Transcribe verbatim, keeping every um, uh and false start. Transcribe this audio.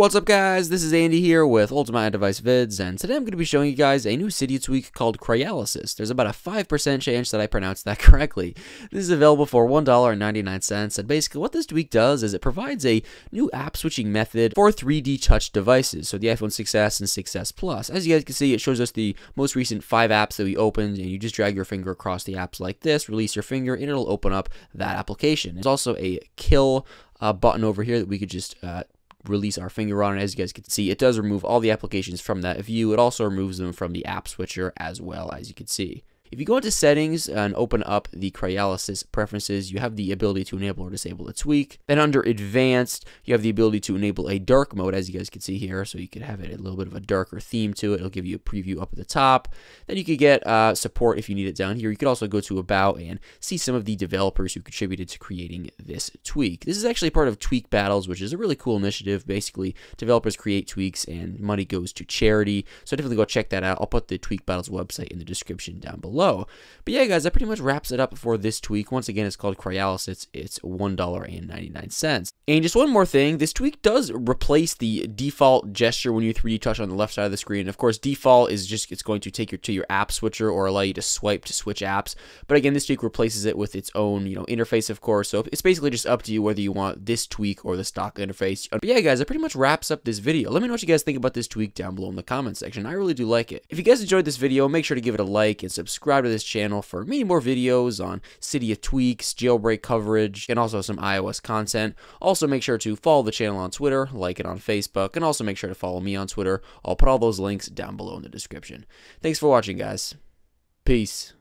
What's up guys, this is Andy here with Ultimate Device Vids, and today I'm going to be showing you guys a new Cydia tweak called Chrysalis. There's about a five percent chance that I pronounced that correctly. This is available for one dollar and ninety-nine cents, and basically what this tweak does is it provides a new app switching method for three D touch devices, so the iPhone six S and six S Plus. As you guys can see, it shows us the most recent five apps that we opened, and you just drag your finger across the apps like this, release your finger, and it'll open up that application. There's also a kill uh, button over here that we could just uh, release our finger on, and as you guys can see, it does remove all the applications from that view. It also removes them from the app switcher as well, as you can see. If you go into settings and open up the Chrysalis preferences, you have the ability to enable or disable the tweak. Then under advanced, you have the ability to enable a dark mode, as you guys can see here. So you can have it a little bit of a darker theme to it. It'll give you a preview up at the top. Then you could get uh, support if you need it down here. You could also go to about and see some of the developers who contributed to creating this tweak. This is actually part of Tweak Battles, which is a really cool initiative. Basically, developers create tweaks and money goes to charity. So definitely go check that out. I'll put the Tweak Battles website in the description down below. But yeah, guys, that pretty much wraps it up for this tweak. Once again, it's called Chrysalis. It's, it's one dollar and ninety-nine cents. And just one more thing, this tweak does replace the default gesture when you three D touch on the left side of the screen. Of course, default is just it's going to take you to your app switcher or allow you to swipe to switch apps. But again, this tweak replaces it with its own you know interface, of course. So it's basically just up to you whether you want this tweak or the stock interface. But yeah, guys, that pretty much wraps up this video. Let me know what you guys think about this tweak down below in the comment section. I really do like it. If you guys enjoyed this video, make sure to give it a like and subscribe. Subscribe to this channel for many more videos on Cydia tweaks, jailbreak coverage, and also some iOS content. Also, make sure to follow the channel on Twitter, like it on Facebook, and also make sure to follow me on Twitter. I'll put all those links down below in the description. Thanks for watching, guys. Peace.